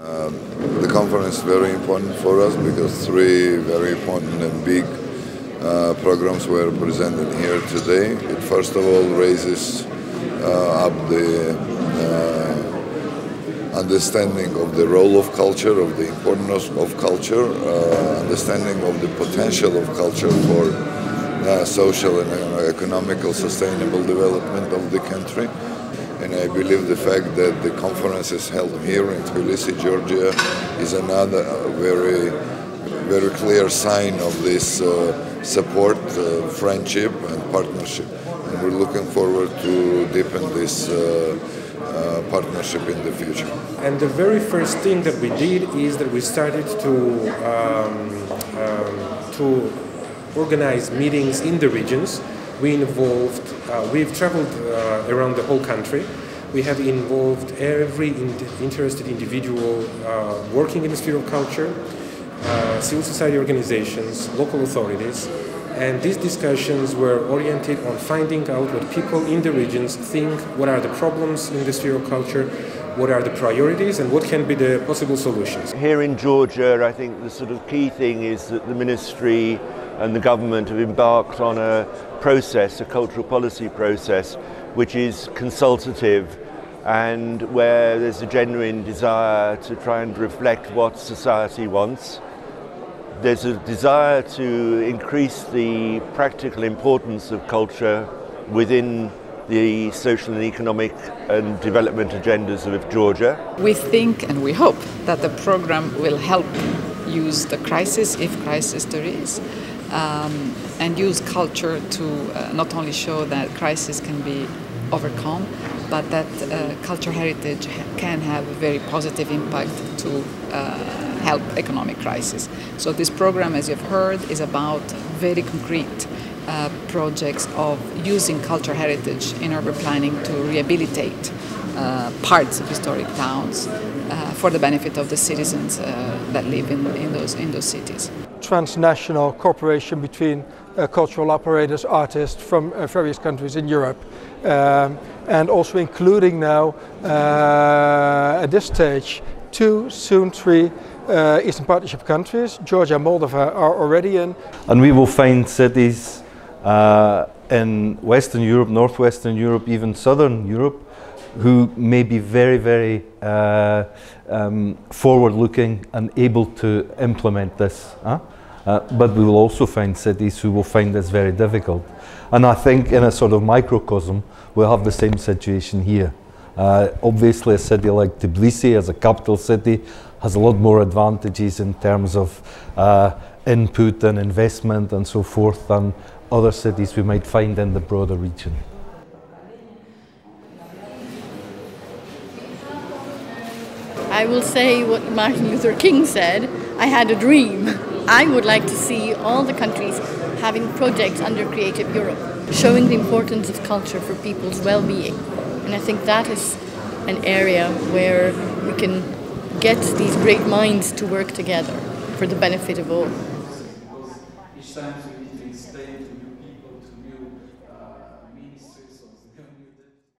The conference is very important for us because three very important and big programs were presented here today. It first of all raises up the understanding of the role of culture, of the importance of culture, understanding of the potential of culture for social and economical sustainable development of the country. And I believe the fact that the conference is held here in Tbilisi, Georgia, is another very clear sign of this support, friendship and partnership. And we're looking forward to deepen this partnership in the future. And the very first thing that we did is that we started to organize meetings in the regions. We've traveled around the whole country. We have involved every interested individual working in the sphere of culture, civil society organizations, local authorities, and these discussions were oriented on finding out what people in the regions think, what are the problems in the sphere of culture, what are the priorities, and what can be the possible solutions. Here in Georgia, I think the sort of key thing is that the ministry and the government have embarked on a process, a cultural policy process, which is consultative and where there's a genuine desire to try and reflect what society wants. There's a desire to increase the practical importance of culture within the social and economic and development agendas of Georgia. We think and we hope that the program will help use the crisis, if crisis there is, and use culture to not only show that crisis can be overcome, but that cultural heritage can have a very positive impact to help economic crisis. So this program, as you've heard, is about very concrete projects of using cultural heritage in urban planning to rehabilitate parts of historic towns for the benefit of the citizens that live in those cities. Transnational cooperation between cultural operators, artists from various countries in Europe, and also including now at this stage two, soon three Eastern Partnership countries, Georgia and Moldova, are already in. And we will find cities in Western Europe, Northwestern Europe, even Southern Europe, who may be very forward-looking and able to implement this. But we will also find cities who will find this very difficult. And I think in a sort of microcosm, we'll have the same situation here. Obviously, a city like Tbilisi, as a capital city, has a lot more advantages in terms of input and investment and so forth than other cities we might find in the broader region. I will say what Martin Luther King said, I had a dream. I would like to see all the countries having projects under Creative Europe, showing the importance of culture for people's well-being. And I think that is an area where we can get these great minds to work together for the benefit of all.